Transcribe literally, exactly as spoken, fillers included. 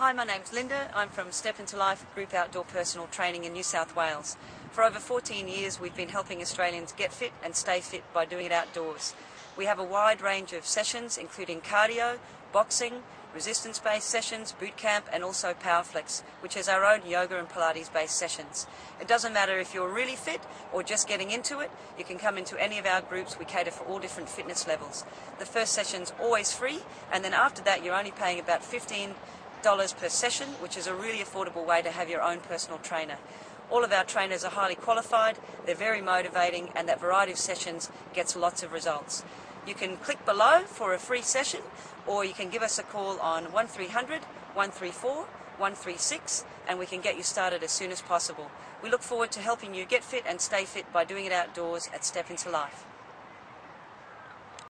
Hi, my name's Linda. I'm from Step Into Life Group Outdoor Personal Training in New South Wales. For over fourteen years, we've been helping Australians get fit and stay fit by doing it outdoors. We have a wide range of sessions, including cardio, boxing, resistance-based sessions, boot camp, and also PowerFlex, which is our own yoga and Pilates-based sessions. It doesn't matter if you're really fit or just getting into it, you can come into any of our groups. We cater for all different fitness levels. The first session's always free, and then after that you're only paying about fifteen dollars per session, which is a really affordable way to have your own personal trainer. All of our trainers are highly qualified, they're very motivating, and that variety of sessions gets lots of results. You can click below for a free session, or you can give us a call on one three hundred, one three four, one three six and we can get you started as soon as possible. We look forward to helping you get fit and stay fit by doing it outdoors at Step Into Life.